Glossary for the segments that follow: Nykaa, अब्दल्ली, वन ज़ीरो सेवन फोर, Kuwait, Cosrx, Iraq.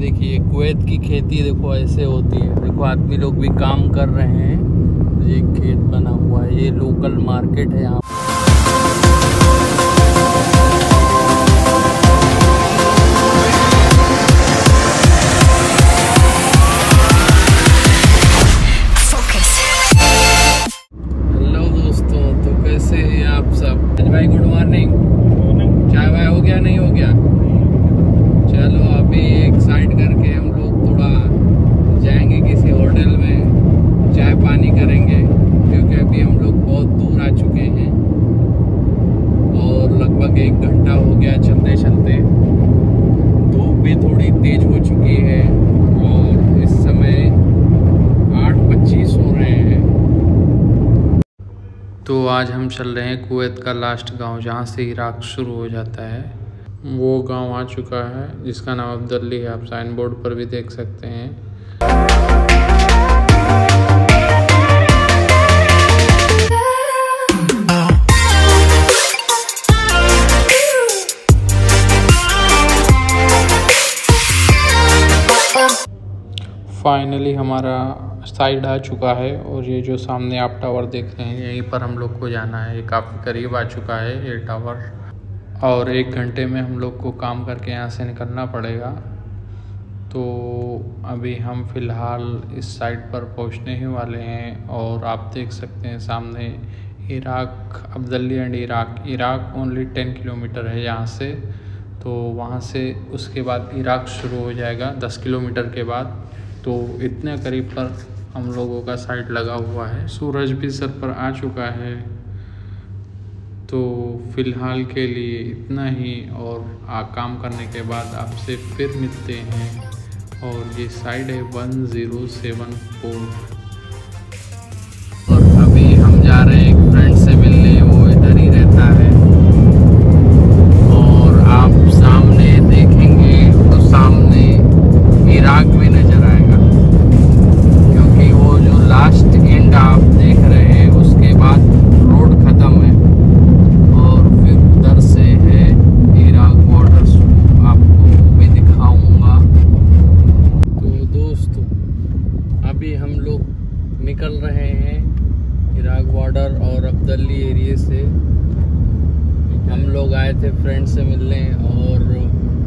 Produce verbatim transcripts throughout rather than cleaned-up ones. देखिए कुवैत की खेती देखो ऐसे होती है। देखो आदमी लोग भी काम कर रहे हैं। ये खेत बना हुआ है, ये लोकल मार्केट है यहाँ। हेलो दोस्तों, तो कैसे हैं आप सब? आज भाई गुड मॉर्निंग। चाय वाय हो गया? नहीं हो गया? चलो अभी एक साइड करके हम लोग थोड़ा जाएंगे किसी होटल में, चाय पानी करेंगे, क्योंकि अभी हम लोग बहुत दूर आ चुके हैं और लगभग एक घंटा हो गया चलते चलते। धूप भी थोड़ी तेज हो चुकी है और इस समय आठ पच्चीस हो रहे हैं। तो आज हम चल रहे हैं कुवैत का लास्ट गांव, जहां से इराक शुरू हो जाता है। वो गांव आ चुका है जिसका नाम अब्दल्ली है। आप साइन बोर्ड पर भी देख सकते हैं। फाइनली हमारा साइड आ चुका है और ये जो सामने आप टावर देख रहे हैं, यहीं पर हम लोग को जाना है। ये काफ़ी करीब आ चुका है ये टावर और एक घंटे में हम लोग को काम करके यहाँ से निकलना पड़ेगा। तो अभी हम फ़िलहाल इस साइड पर पहुँचने ही वाले हैं और आप देख सकते हैं सामने Iraq, अब्दल्ली and Iraq. Iraq only ten kilometre है यहाँ से, तो वहाँ से उसके बाद इराक शुरू हो जाएगा दस किलोमीटर के बाद। तो इतने करीब पर हम लोगों का साइड लगा हुआ है। सूरज भी सर पर आ चुका है। तो फ़िलहाल के लिए इतना ही और आ, काम करने के बाद आपसे फिर मिलते हैं। और ये साइड है वन ज़ीरो सेवन फोर। और अभी हम जा रहे हैं एक फ्रेंड से मिलने, वो इधर ही रहता है। और आप सामने देखेंगे तो सामने इराक भी नज़र आएगा, क्योंकि वो जो लास्ट एंड आप देख रहे हैं उसके बाद रोड ख़त्म है और फिर उधर से है इराक बॉर्डर। आपको भी दिखाऊंगा। तो दोस्तों अभी हम लोग निकल रहे हैं इराक बॉर्डर और अब्दल्ली एरिया से। हम लोग आए थे फ्रेंड से मिलने और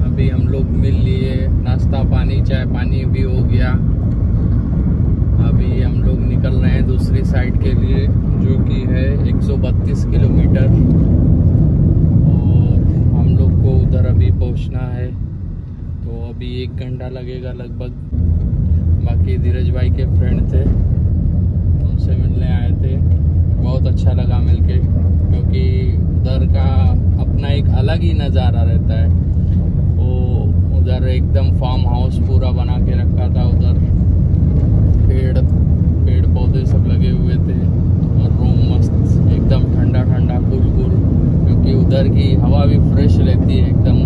अभी हम लोग मिल लिए। नाश्ता पानी चाय पानी भी हो गया। अभी हम लोग निकल रहे हैं दूसरी साइड के लिए, जो कि है एक सौ बत्तीस किलोमीटर और हम लोग को उधर अभी पहुंचना है। तो अभी एक घंटा लगेगा लगभग। बाकी धीरज भाई के फ्रेंड थे, उनसे मिलने आए थे। बहुत अच्छा लगा मिलके, क्योंकि उधर का अपना एक अलग ही नज़ारा रहता है। वो उधर एकदम फार्म हाउस पूरा बना के रखा था, उधर पेड़ पेड़ पौधे सब लगे हुए थे और रूम मस्त एकदम ठंडा ठंडा कूल कूल, क्योंकि उधर की हवा भी फ्रेश रहती है, एकदम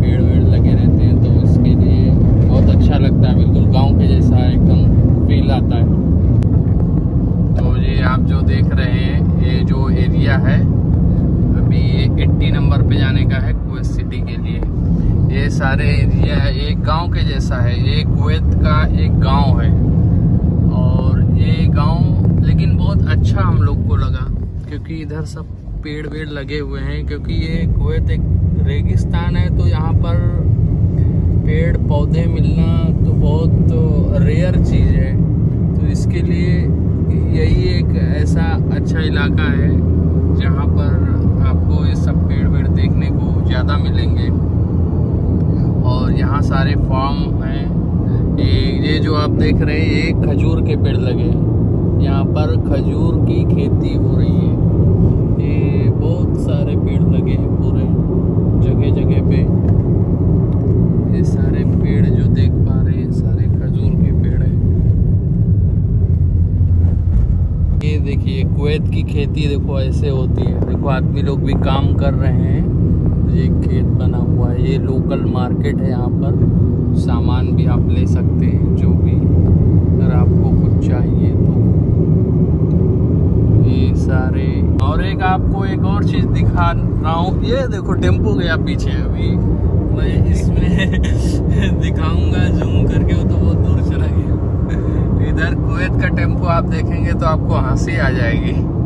पेड़ वेड़ लगे रहते हैं। तो इसके लिए बहुत अच्छा लगता है, बिल्कुल गांव के जैसा एकदम फील आता है। तो ये आप जो देख रहे हैं, ये जो एरिया है अभी ये अस्सी नंबर पे जाने का है कुवैत सिटी के लिए। ये सारे एरिया एक गांव के जैसा है। ये कुवैत का एक गांव है और ये गांव लेकिन बहुत अच्छा हम लोग को लगा, क्योंकि इधर सब पेड़ वेड़ लगे हुए हैं। क्योंकि ये कुवैत एक रेगिस्तान है, तो यहाँ पर पेड़ पौधे मिलना तो बहुत तो रेयर चीज़ है। तो इसके लिए यही एक ऐसा अच्छा इलाका है जहाँ पर आपको ये सब पेड़ वेड़ देखने को ज़्यादा मिलेंगे। और यहाँ सारे फार्म हैं। ये ये जो आप देख रहे हैं, ये खजूर के पेड़ लगे हैं। यहाँ पर खजूर की खेती हो रही है। ये बहुत सारे पेड़ लगे हैं पूरे जगह जगह पे। ये सारे पेड़ जो देख पा रहे हैं, सारे खजूर के पेड़ हैं। ये देखिए कुवैत की खेती देखो ऐसे होती है। देखो आदमी लोग भी काम कर रहे हैं। ये खेत बना हुआ है, ये लोकल मार्केट है। यहाँ पर सामान भी आप ले सकते हैं, जो भी अगर आपको कुछ चाहिए तो। ये सारे, और एक आपको एक और चीज़ दिखा रहा हूँ। ये देखो टेम्पो गया पीछे। अभी मैं इसमें दिखाऊंगा का टेम्पो आप देखेंगे तो आपको हंसी आ जाएगी।